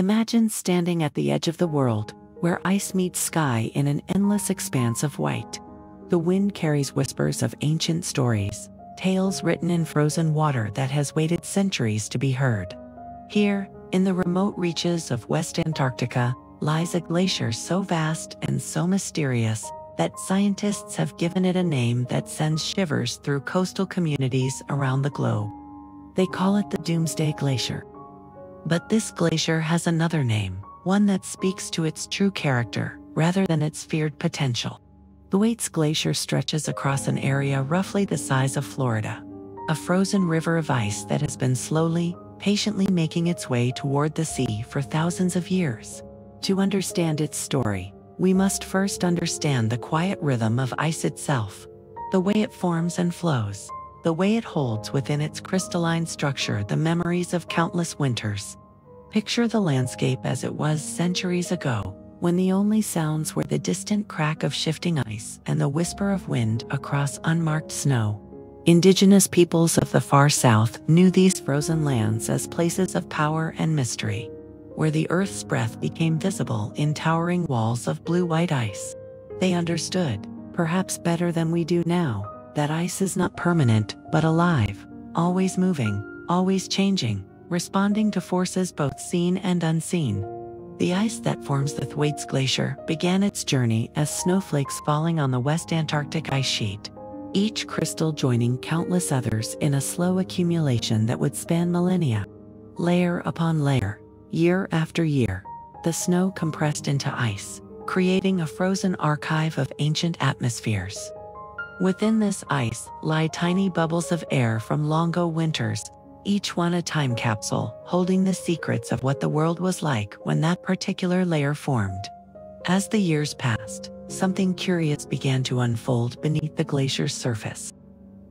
Imagine standing at the edge of the world, where ice meets sky in an endless expanse of white. The wind carries whispers of ancient stories, tales written in frozen water that has waited centuries to be heard. Here, in the remote reaches of West Antarctica, lies a glacier so vast and so mysterious that scientists have given it a name that sends shivers through coastal communities around the globe. They call it the Doomsday Glacier. But this glacier has another name, one that speaks to its true character, rather than its feared potential. Thwaites Glacier stretches across an area roughly the size of Florida, a frozen river of ice that has been slowly, patiently making its way toward the sea for thousands of years. To understand its story, we must first understand the quiet rhythm of ice itself, the way it forms and flows, the way it holds within its crystalline structure the memories of countless winters. Picture the landscape as it was centuries ago, when the only sounds were the distant crack of shifting ice and the whisper of wind across unmarked snow. Indigenous peoples of the far south knew these frozen lands as places of power and mystery, where the earth's breath became visible in towering walls of blue-white ice. They understood, perhaps better than we do now, that ice is not permanent, but alive, always moving, always changing, responding to forces both seen and unseen. The ice that forms the Thwaites Glacier began its journey as snowflakes falling on the West Antarctic ice sheet, each crystal joining countless others in a slow accumulation that would span millennia. Layer upon layer, year after year, the snow compressed into ice, creating a frozen archive of ancient atmospheres. Within this ice lie tiny bubbles of air from long ago winters, each one a time capsule holding the secrets of what the world was like when that particular layer formed. As the years passed, something curious began to unfold beneath the glacier's surface.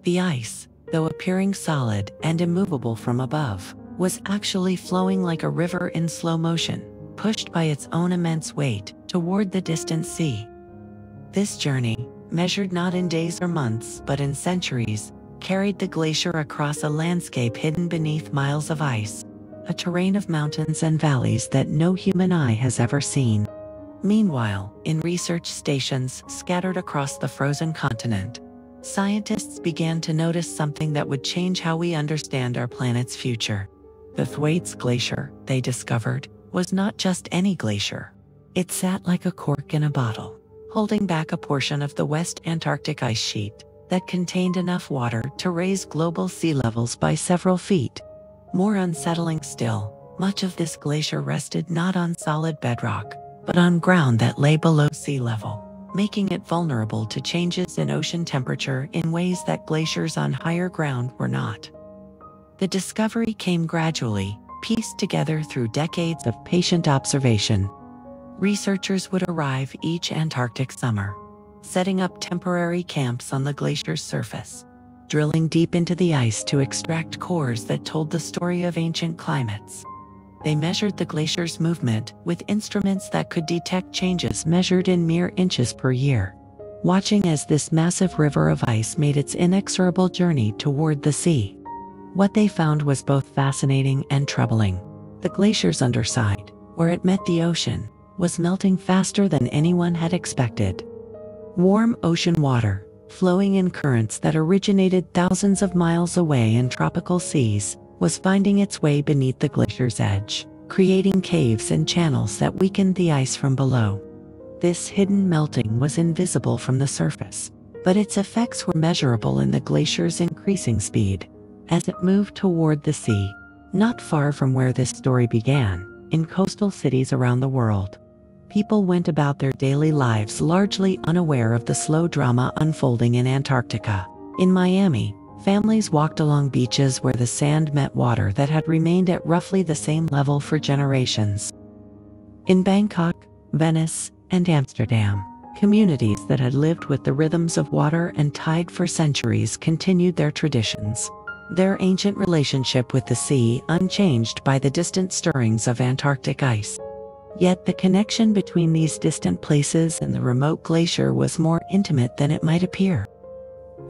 The ice, though appearing solid and immovable from above, was actually flowing like a river in slow motion, pushed by its own immense weight toward the distant sea. This journey, measured not in days or months but in centuries, carried the glacier across a landscape hidden beneath miles of ice, a terrain of mountains and valleys that no human eye has ever seen. Meanwhile, in research stations scattered across the frozen continent, scientists began to notice something that would change how we understand our planet's future. The Thwaites Glacier, they discovered, was not just any glacier. It sat like a cork in a bottle, holding back a portion of the West Antarctic ice sheet that contained enough water to raise global sea levels by several feet. More unsettling still, much of this glacier rested not on solid bedrock, but on ground that lay below sea level, making it vulnerable to changes in ocean temperature in ways that glaciers on higher ground were not. The discovery came gradually, pieced together through decades of patient observation. Researchers would arrive each Antarctic summer, setting up temporary camps on the glacier's surface, drilling deep into the ice to extract cores that told the story of ancient climates. They measured the glacier's movement with instruments that could detect changes measured in mere inches per year, watching as this massive river of ice made its inexorable journey toward the sea. What they found was both fascinating and troubling. The glacier's underside, where it met the ocean, was melting faster than anyone had expected. Warm ocean water, flowing in currents that originated thousands of miles away in tropical seas, was finding its way beneath the glacier's edge, creating caves and channels that weakened the ice from below. This hidden melting was invisible from the surface, but its effects were measurable in the glacier's increasing speed as it moved toward the sea, not far from where this story began. In coastal cities around the world, people went about their daily lives largely unaware of the slow drama unfolding in Antarctica. In Miami, families walked along beaches where the sand met water that had remained at roughly the same level for generations. In Bangkok, Venice, and Amsterdam, communities that had lived with the rhythms of water and tide for centuries continued their traditions, their ancient relationship with the sea unchanged by the distant stirrings of Antarctic ice. Yet the connection between these distant places and the remote glacier was more intimate than it might appear.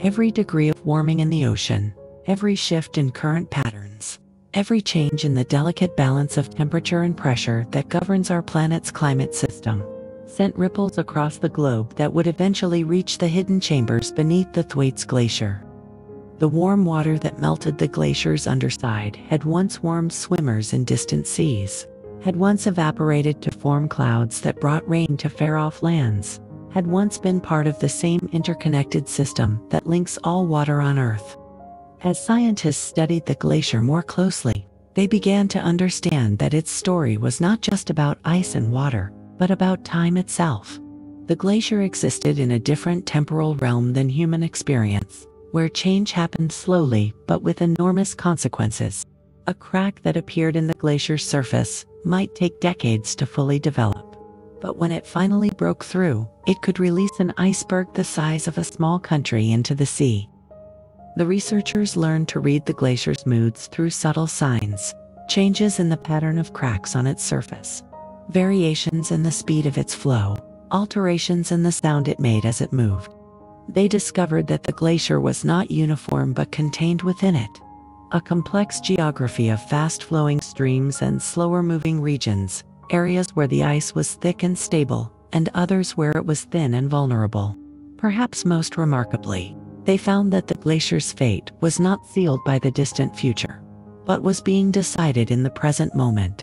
Every degree of warming in the ocean, every shift in current patterns, every change in the delicate balance of temperature and pressure that governs our planet's climate system, sent ripples across the globe that would eventually reach the hidden chambers beneath the Thwaites Glacier. The warm water that melted the glacier's underside had once warmed swimmers in distant seas, had once evaporated to form clouds that brought rain to far-off lands, had once been part of the same interconnected system that links all water on Earth. As scientists studied the glacier more closely, they began to understand that its story was not just about ice and water, but about time itself. The glacier existed in a different temporal realm than human experience, where change happened slowly but with enormous consequences. A crack that appeared in the glacier's surface might take decades to fully develop, but when it finally broke through, it could release an iceberg the size of a small country into the sea. The researchers learned to read the glacier's moods through subtle signs, changes in the pattern of cracks on its surface, variations in the speed of its flow, alterations in the sound it made as it moved. They discovered that the glacier was not uniform but contained within it a complex geography of fast-flowing streams and slower-moving regions, areas where the ice was thick and stable, and others where it was thin and vulnerable. Perhaps most remarkably, they found that the glacier's fate was not sealed by the distant future, but was being decided in the present moment.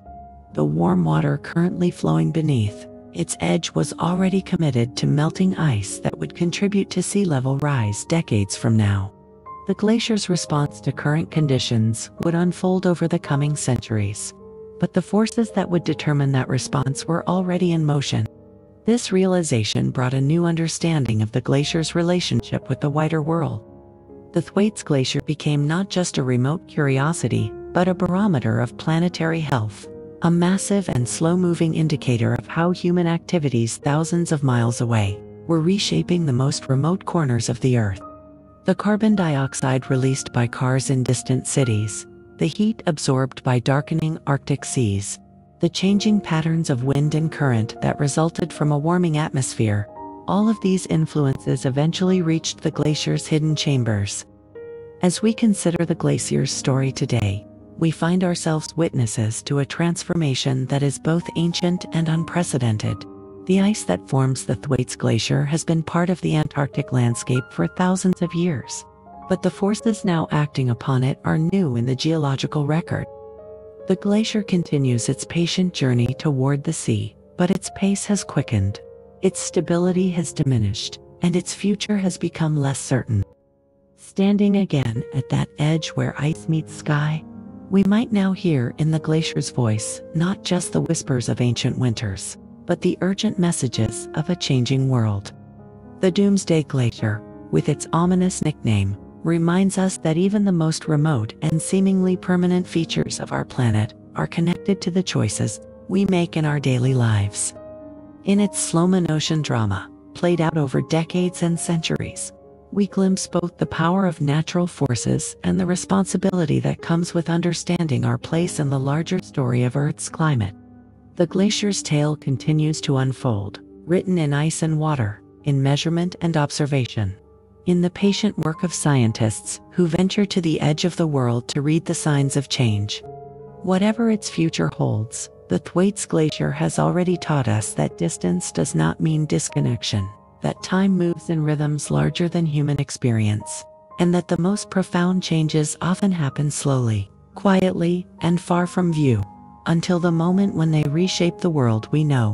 The warm water currently flowing beneath its edge was already committed to melting ice that would contribute to sea level rise decades from now. The glacier's response to current conditions would unfold over the coming centuries, but the forces that would determine that response were already in motion. This realization brought a new understanding of the glacier's relationship with the wider world. The Thwaites Glacier became not just a remote curiosity, but a barometer of planetary health, a massive and slow-moving indicator of how human activities thousands of miles away were reshaping the most remote corners of the Earth. The carbon dioxide released by cars in distant cities, the heat absorbed by darkening Arctic seas, the changing patterns of wind and current that resulted from a warming atmosphere, all of these influences eventually reached the glacier's hidden chambers. As we consider the glacier's story today, we find ourselves witnesses to a transformation that is both ancient and unprecedented. The ice that forms the Thwaites Glacier has been part of the Antarctic landscape for thousands of years, but the forces now acting upon it are new in the geological record. The glacier continues its patient journey toward the sea, but its pace has quickened, its stability has diminished, and its future has become less certain. Standing again at that edge where ice meets sky, we might now hear in the glacier's voice not just the whispers of ancient winters, but the urgent messages of a changing world. The Doomsday Glacier, with its ominous nickname, reminds us that even the most remote and seemingly permanent features of our planet are connected to the choices we make in our daily lives. In its slow-motion drama, played out over decades and centuries, we glimpse both the power of natural forces and the responsibility that comes with understanding our place in the larger story of Earth's climate. The glacier's tale continues to unfold, written in ice and water, in measurement and observation, in the patient work of scientists who venture to the edge of the world to read the signs of change. Whatever its future holds, the Thwaites Glacier has already taught us that distance does not mean disconnection, that time moves in rhythms larger than human experience, and that the most profound changes often happen slowly, quietly, and far from view, until the moment when they reshape the world we know.